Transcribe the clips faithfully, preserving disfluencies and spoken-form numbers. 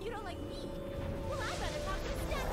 You don't like me? Well, I'd rather talk to a statue.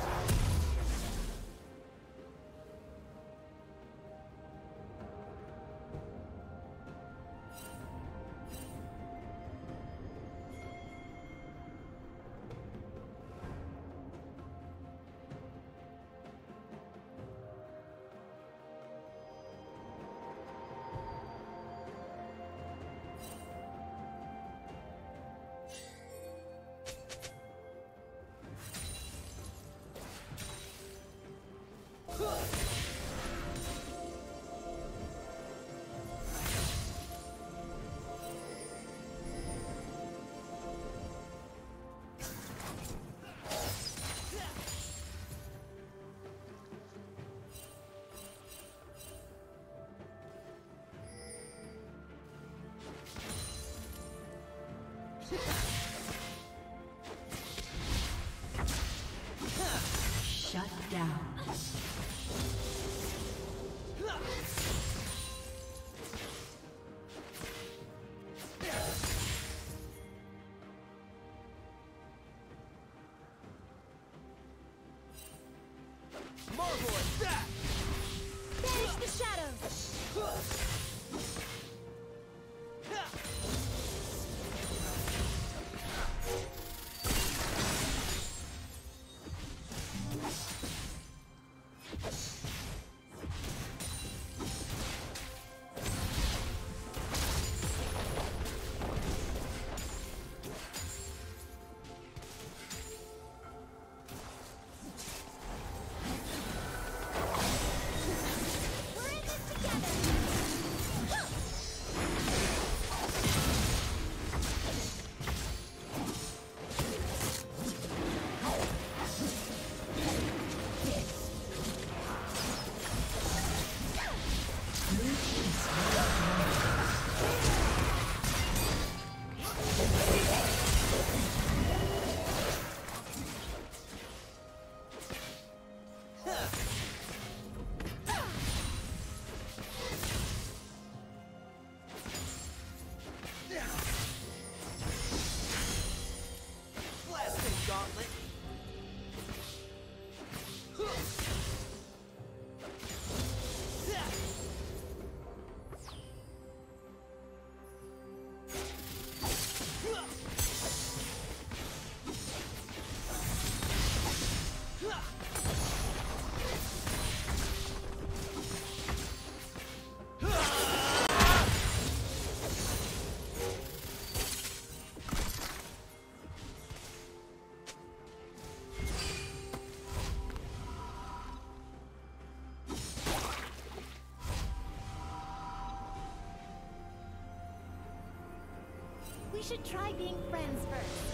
Shut down. Marvel at that! Banish the shadows! We should try being friends first.